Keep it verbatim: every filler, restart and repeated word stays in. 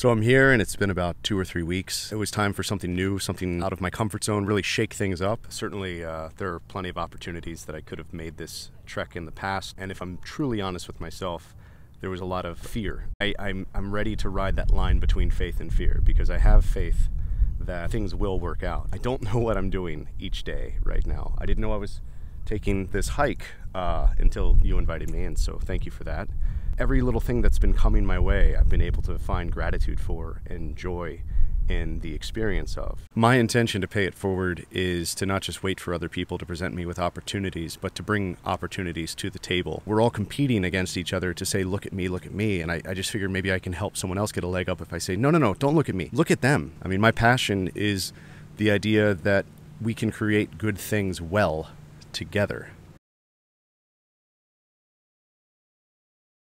So I'm here and it's been about two or three weeks. It was time for something new, something out of my comfort zone, really shake things up. Certainly uh, there are plenty of opportunities that I could have made this trek in the past. And if I'm truly honest with myself, there was a lot of fear. I, I'm, I'm ready to ride that line between faith and fear because I have faith that things will work out. I don't know what I'm doing each day right now. I didn't know I was taking this hike uh, until you invited me in, so thank you for that. Every little thing that's been coming my way, I've been able to find gratitude for and joy in the experience of. My intention to pay it forward is to not just wait for other people to present me with opportunities, but to bring opportunities to the table. We're all competing against each other to say, look at me, look at me. And I, I just figured maybe I can help someone else get a leg up if I say, no, no, no, don't look at me. Look at them. I mean, my passion is the idea that we can create good things well together.